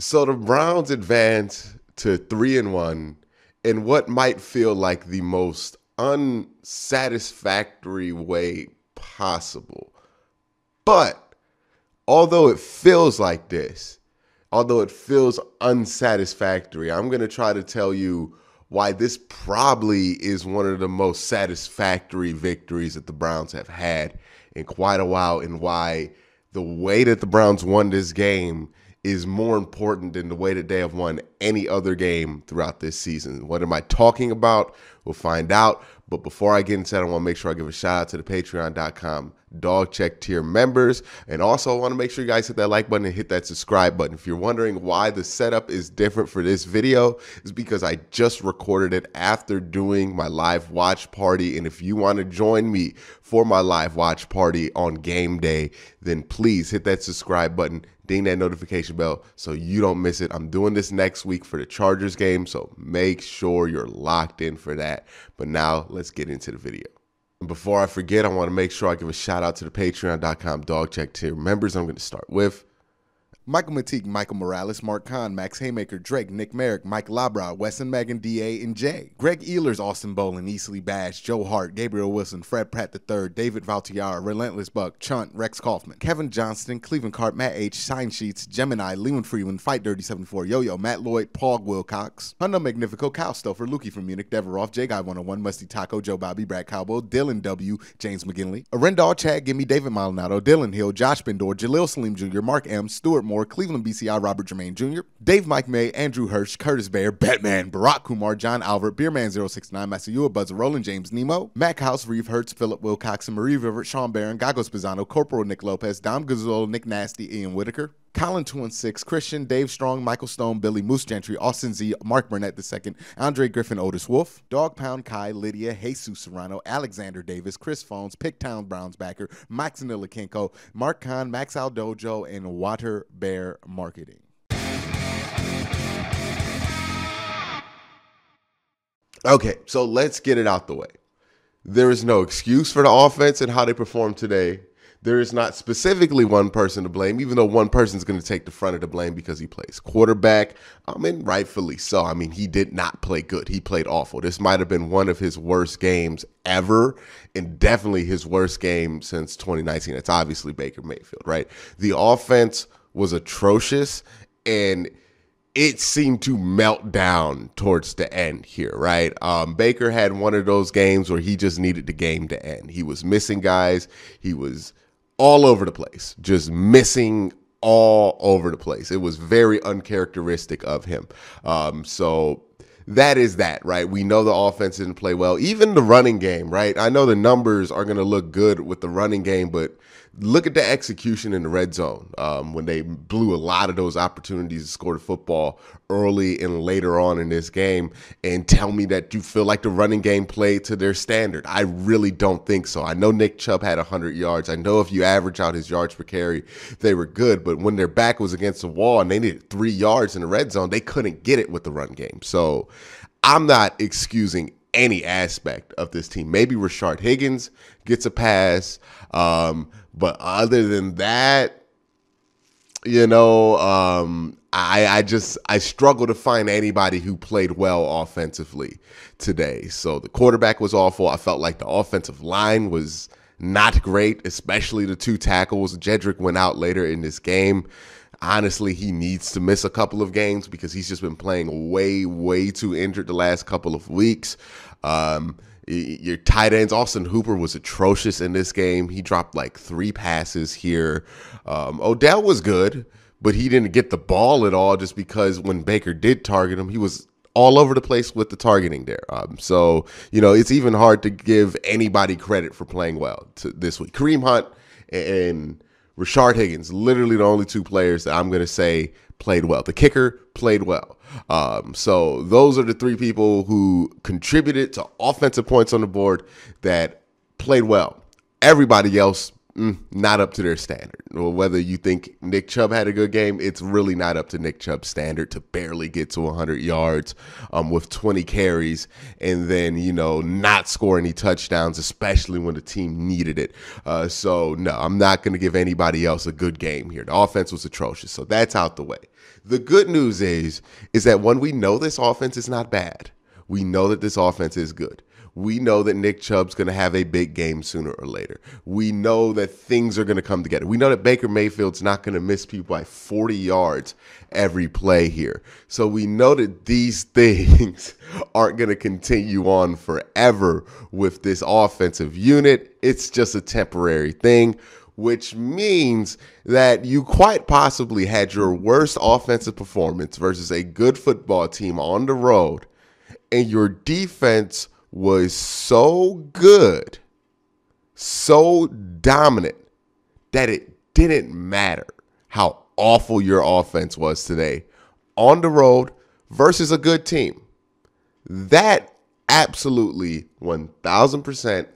So the Browns advance to 3-1 in what might feel like the most unsatisfactory way possible. But although it feels like this, although it feels unsatisfactory, I'm going to try to tell you why this probably is one of the most satisfactory victories that the Browns have had in quite a while, and why the way that the Browns won this game is more important than the way that they have won any other game throughout this season. What am I talking about? We'll find out. But before I get into that, I want to make sure I give a shout out to the Patreon.com Dog Check tier members. And also, I want to make sure you guys hit that like button and hit that subscribe button. If you're wondering why the setup is different for this video, it's because I just recorded it after doing my live watch party. And if you want to join me for my live watch party on game day, then please hit that subscribe button. Ding that notification bell so you don't miss it. I'm doing this next week for the Chargers game, so make sure you're locked in for that. But now let's get into the video. And before I forget, I want to make sure I give a shout out to the Patreon.com Dog Check tier members. I'm going to start with Michael Matique, Michael Morales, Mark Kahn, Max Haymaker, Drake, Nick Merrick, Mike Labra, Wesson Magan, D.A. and J, Greg Ehlers, Austin Bolin, Easley Bash, Joe Hart, Gabriel Wilson, Fred Pratt III, David Valtiara, Relentless Buck, Chunt, Rex Kaufman, Kevin Johnston, Cleveland Cart, Matt H, Sign Sheets, Gemini, Leland Freeman, Fight Dirty 74, Yo-Yo, Matt Lloyd, Paul Wilcox, Hundo Magnifico, Kyle Stouffer, Lukey from Munich, Deveroff, J Guy 101, Musty Taco, Joe Bobby, Brad Cowboy, Dylan W, James McGinley, Arendall, Chad Gimme, David Maldonado, Dylan Hill, Josh Bendor, Jaleel Saleem Jr., Mark M, Stuart Moore, Cleveland BCI, Robert Jermaine Jr., Dave Mike May, Andrew Hirsch, Curtis Bear, Batman, Barack Kumar, John Albert, Beerman069, Masayua Buzzer, Roland James Nemo, Mac House, Reeve Hertz, Philip Wilcoxon, Marie River, Sean Barron, Gagos Pisano, Corporal Nick Lopez, Dom Gazzola, Nick Nasty, Ian Whitaker, Colin 216, Christian, Dave Strong, Michael Stone, Billy Moose Gentry, Austin Z, Mark Burnett II, Andre Griffin, Otis Wolf, Dog Pound Kai, Lydia, Jesus Serrano, Alexander Davis, Chris Phones, Picktown Brownsbacker, Maxinilla Kinko, Mark Kahn, Max Al Dojo, and Water Bear Marketing. Okay, so let's get it out the way. There is no excuse for the offense and how they performed today. There is not specifically one person to blame, even though one person's going to take the front of the blame because he plays quarterback. And rightfully so. He did not play good. He played awful. This might have been one of his worst games ever, and definitely his worst game since 2019. That's obviously Baker Mayfield, right? The offense was atrocious, and it seemed to melt down towards the end here, right? Baker had one of those games where he just needed the game to end. He was missing guys. He was all over the place, just missing all over the place. It was very uncharacteristic of him. So that is that, right? We know the offense didn't play well. Even the running game, right? I know the numbers are going to look good with the running game, but look at the execution in the red zone when they blew a lot of those opportunities to score the football early and later on in this game, and tell me that you feel like the running game played to their standard. I really don't think so. I know Nick Chubb had 100 yards. I know if you average out his yards per carry, they were good, but when their back was against the wall and they needed 3 yards in the red zone, they couldn't get it with the run game. So I'm not excusing any aspect of this team. Maybe Rashard Higgins gets a pass, but other than that, you know, I struggle to find anybody who played well offensively today. So the quarterback was awful. I felt like the offensive line was not great, especially the two tackles. Jedrick went out later in this game. Honestly, he needs to miss a couple of games because he's just been playing way too injured the last couple of weeks. Your tight ends, Austin Hooper was atrocious in this game. He dropped like 3 passes here. Odell was good, but he didn't get the ball at all just because when Baker did target him, he was all over the place with the targeting there. So, you know, it's even hard to give anybody credit for playing well this week. Kareem Hunt and Rashard Higgins, literally the only 2 players that I'm going to say played well. The kicker played well. So those are the 3 people who contributed to offensive points on the board that played well. Everybody else, not up to their standard. Whether you think Nick Chubb had a good game, it's really not up to Nick Chubb's standard to barely get to 100 yards with 20 carries and then, you know, not score any touchdowns, especially when the team needed it. So, no, I'm not going to give anybody else a good game here. The offense was atrocious, so that's out the way. The good news is that one, we know this offense is not bad. We know that this offense is good. We know that Nick Chubb's going to have a big game sooner or later. We know that things are going to come together. We know that Baker Mayfield's not going to miss people by 40 yards every play here. So we know that these things aren't going to continue on forever with this offensive unit. It's just a temporary thing, which means that you quite possibly had your worst offensive performance versus a good football team on the road, and your defense was so good, so dominant, that it didn't matter how awful your offense was today on the road versus a good team. That absolutely 1,000%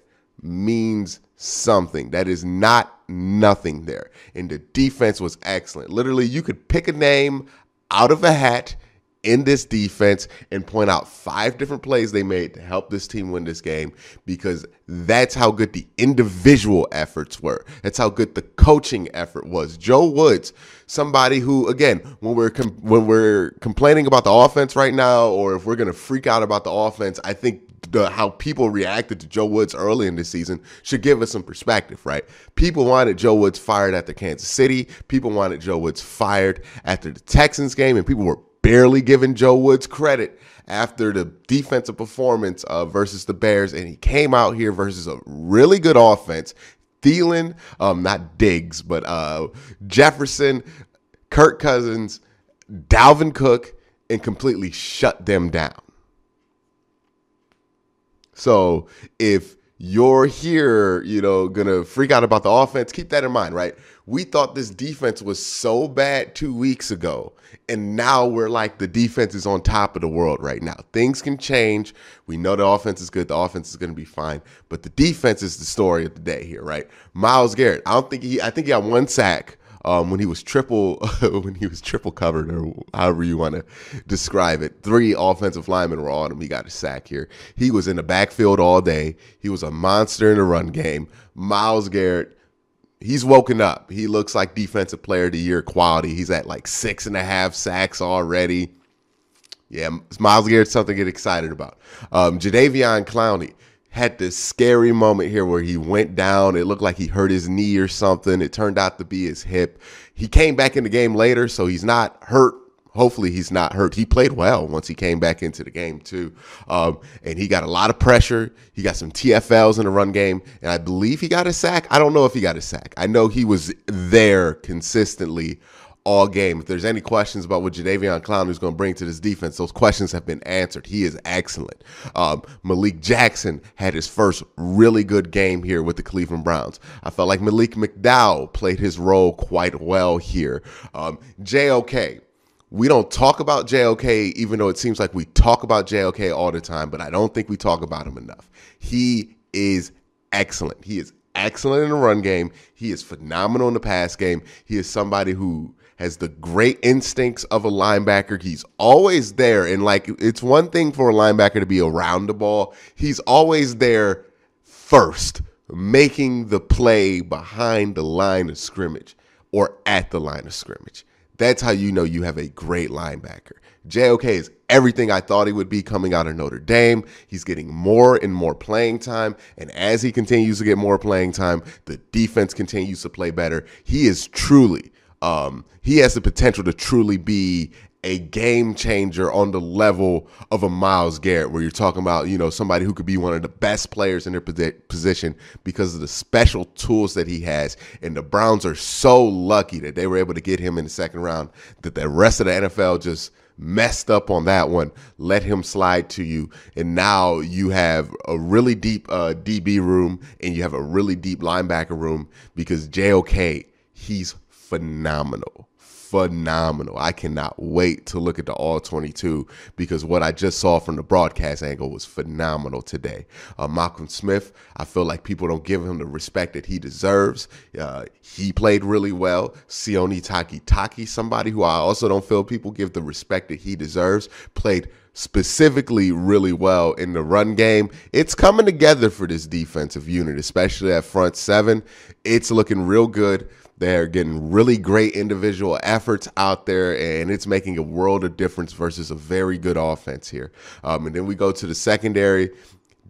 means something. That is not nothing there. And the defense was excellent. Literally, you could pick a name out of a hat in this defense and point out 5 different plays they made to help this team win this game, because that's how good the individual efforts were. That's how good the coaching effort was. Joe Woods, somebody who, again, when we're complaining about the offense right now, or if we're going to freak out about the offense, I think how people reacted to Joe Woods early in the season should give us some perspective, right? People wanted Joe Woods fired after Kansas City. People wanted Joe Woods fired after the Texans game, and people were barely giving Joe Woods credit after the defensive performance versus the Bears, and he came out here versus a really good offense. Thielen, not Diggs, but Jefferson, Kirk Cousins, Dalvin Cook, and completely shut them down. So if you're here, you know, going to freak out about the offense, keep that in mind, right? We thought this defense was so bad 2 weeks ago, and now we're like the defense is on top of the world right now. Things can change. We know the offense is good. The offense is going to be fine, but the defense is the story of the day here, right? Miles Garrett, I think he had 1 sack when he was triple covered, or however you want to describe it. 3 offensive linemen were on him. He got a sack here. He was in the backfield all day. He was a monster in the run game. Miles Garrett, he's woken up. He looks like defensive player of the year quality. He's at like 6.5 sacks already. Yeah, Miles Garrett's something to get excited about. Jadeveon Clowney had this scary moment here where he went down. It looked like he hurt his knee or something. It turned out to be his hip. He came back in the game later, so he's not hurt. Hopefully he's not hurt. He played well once he came back into the game too. And he got a lot of pressure. He got some TFLs in the run game, and I believe he got a sack. I don't know if he got a sack. I know he was there consistently all game. If there's any questions about what Jadeveon Clowney is going to bring to this defense, those questions have been answered. He is excellent. Malik Jackson had his first really good game here with the Cleveland Browns. I felt like Malik McDowell played his role quite well here. JOK. We don't talk about JOK, even though it seems like we talk about JOK all the time, but I don't think we talk about him enough. He is excellent. He is excellent in the run game. He is phenomenal in the pass game. He is somebody who has the great instincts of a linebacker. He's always there. And like, it's one thing for a linebacker to be around the ball. He's always there first, making the play behind the line of scrimmage or at the line of scrimmage. That's how you know you have a great linebacker. JOK is everything I thought he would be coming out of Notre Dame. He's getting more and more playing time. And as he continues to get more playing time, the defense continues to play better. He is truly, he has the potential to truly be a game changer on the level of a Myles Garrett, where you're talking about, you know, somebody who could be one of the best players in their position because of the special tools that he has. And the Browns are so lucky that they were able to get him in the second round, that the rest of the NFL just messed up on that one, let him slide to you. And now you have a really deep DB room, and you have a really deep linebacker room, because JOK, he's phenomenal. Phenomenal. I cannot wait to look at the All-22, because what I just saw from the broadcast angle was phenomenal today. Malcolm Smith, I feel like people don't give him the respect that he deserves. He played really well. Sione Takitaki, somebody who I also don't feel people give the respect that he deserves, played specifically really well in the run game. It's coming together for this defensive unit, especially at front 7. It's looking real good. They're getting really great individual efforts out there, and it's making a world of difference versus a very good offense here. And then we go to the secondary.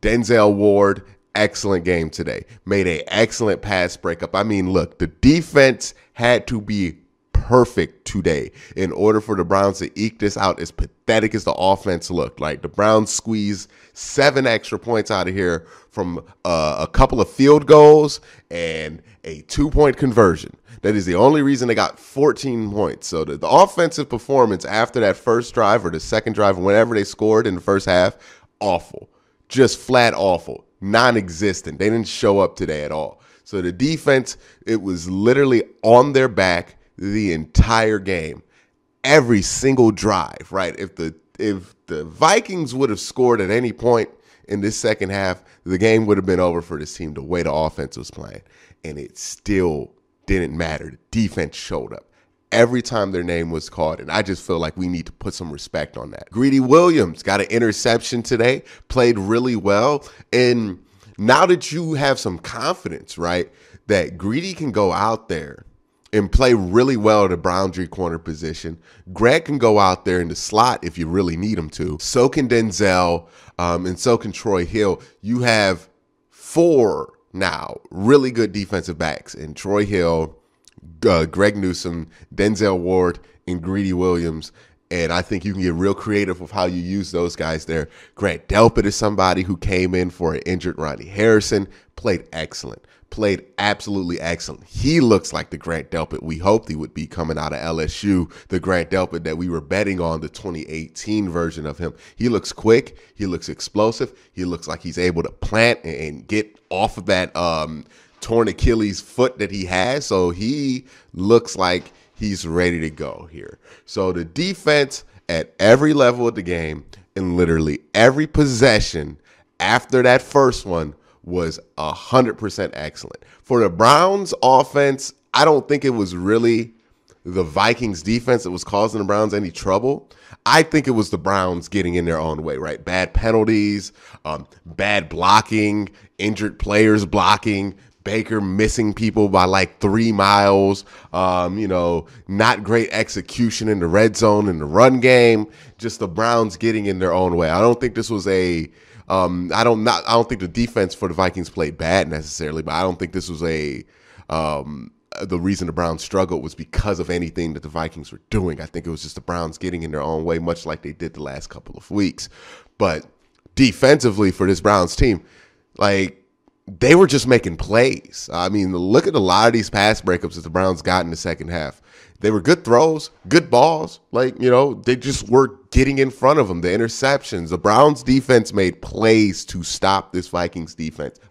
Denzel Ward, excellent game today. Made an excellent pass breakup. I mean, look, the defense had to be perfect today in order for the Browns to eke this out, as pathetic as the offense looked. Like, the Browns squeezed 7 extra points out of here from a couple of field goals and a 2-point conversion. That is the only reason they got 14 points. So the offensive performance after that first drive, or the second drive, whenever they scored in the first half, awful. Just flat awful, non-existent. They didn't show up today at all. So the defense, it was literally on their back the entire game, every single drive, right? If the Vikings would have scored at any point in this second half, the game would have been over for this team the way the offense was playing, and it still didn't matter. The defense showed up every time their name was called, and I just feel like we need to put some respect on that. Greedy Williams got an interception today, played really well, and now that you have some confidence, right, that Greedy can go out there and play really well at the boundary corner position. Greg can go out there in the slot if you really need him to. So can Denzel, and so can Troy Hill. You have 4 now really good defensive backs in Troy Hill, Greg Newsome, Denzel Ward, and Greedy Williams. And I think you can get real creative with how you use those guys there. Grant Delpit is somebody who came in for an injured Ronnie Harrison, played excellent. Played absolutely excellent. He looks like the Grant Delpit we hoped he would be coming out of LSU, the Grant Delpit that we were betting on, the 2018 version of him. He looks quick. He looks explosive. He looks like he's able to plant and get off of that torn Achilles foot that he has. So he looks like he's ready to go here. So the defense at every level of the game and literally every possession after that first one was 100% excellent. For the Browns offense, I don't think it was really the Vikings defense that was causing the Browns any trouble. I think it was the Browns getting in their own way, right? Bad penalties, bad blocking, injured players blocking, Baker missing people by like 3 miles, you know, not great execution in the red zone in the run game, just the Browns getting in their own way. I don't think this was a I don't think the defense for the Vikings played bad necessarily, but I don't think this was a the reason the Browns struggled was because of anything that the Vikings were doing. I think it was just the Browns getting in their own way, much like they did the last couple of weeks. But defensively for this Browns team, like, they were just making plays. I mean, look at a lot of these pass breakups that the Browns got in the second half. They were good throws, good balls. Like, you know, they just were getting in front of them, the interceptions. The Browns defense made plays to stop this Vikings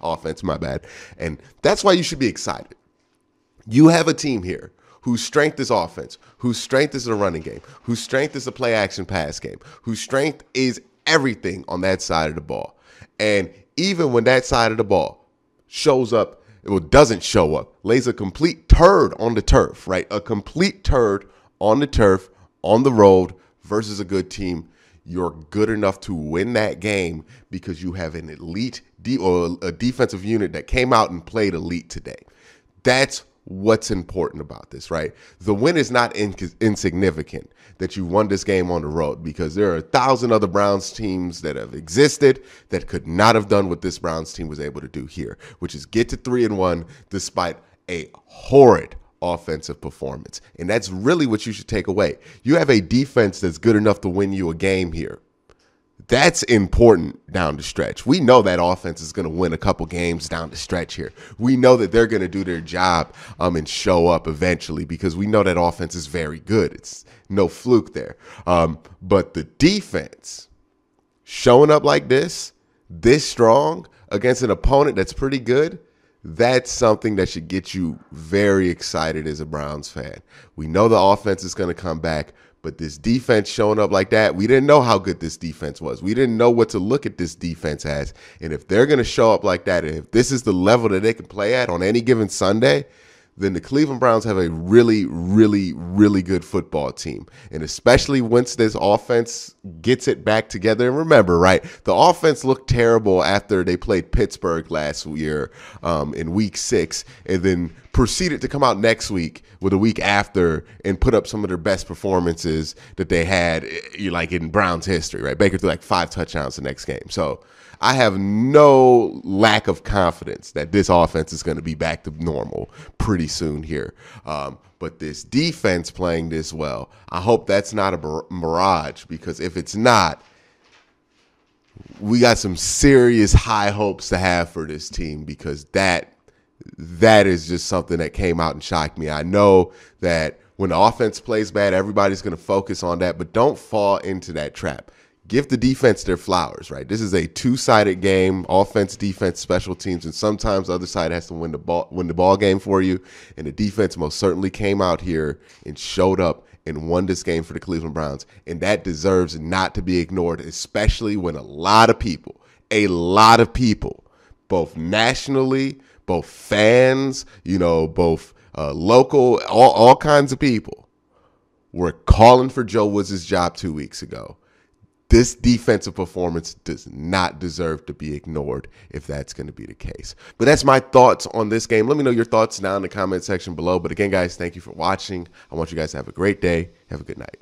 offense, my bad. And that's why you should be excited. You have a team here whose strength is offense, whose strength is the running game, whose strength is the play-action pass game, whose strength is everything on that side of the ball. And even when that side of the ball shows up, it doesn't show up, lays a complete turd on the turf, right? A complete turd on the turf, on the road, versus a good team. You're good enough to win that game because you have an elite or a defensive unit that came out and played elite today. That's what's important about this, right? The win is not insignificant that you won this game on the road, because there are 1,000 other Browns teams that have existed that could not have done what this Browns team was able to do here, which is get to 3-1 despite a horrid offensive performance. And that's really what you should take away. You have a defense that's good enough to win you a game here. That's important down the stretch. We know that offense is going to win a couple games down the stretch here. We know that they're going to do their job and show up eventually, because we know that offense is very good. It's no fluke there. But the defense showing up like this strong against an opponent that's pretty good, that's something that should get you very excited as a Browns fan. We know the offense is going to come back. But this defense showing up like that, we didn't know how good this defense was. We didn't know what to look at this defense as. And if they're going to show up like that, and if this is the level that they can play at on any given Sunday, then the Cleveland Browns have a really, really, really good football team. And especially once this offense gets it back together. And remember, right, the offense looked terrible after they played Pittsburgh last year in week 6. And then proceeded to come out next week with a week after and put up some of their best performances that they had, like, in Browns history, right? Baker threw like 5 touchdowns the next game. So I have no lack of confidence that this offense is going to be back to normal pretty soon here. But this defense playing this well, I hope that's not a mirage, because if it's not, we got some serious high hopes to have for this team, because that is just something that came out and shocked me. I know that when the offense plays bad, everybody's going to focus on that, but don't fall into that trap. Give the defense their flowers, right? This is a two-sided game, offense, defense, special teams, and sometimes the other side has to win the ball game for you, and the defense most certainly came out here and showed up and won this game for the Cleveland Browns, and that deserves not to be ignored, especially when a lot of people, both nationally, both fans, both local, all kinds of people were calling for Joe Woods' job 2 weeks ago. This defensive performance does not deserve to be ignored if that's going to be the case. But that's my thoughts on this game. Let me know your thoughts down in the comment section below. But again, guys, thank you for watching. I want you guys to have a great day. Have a good night.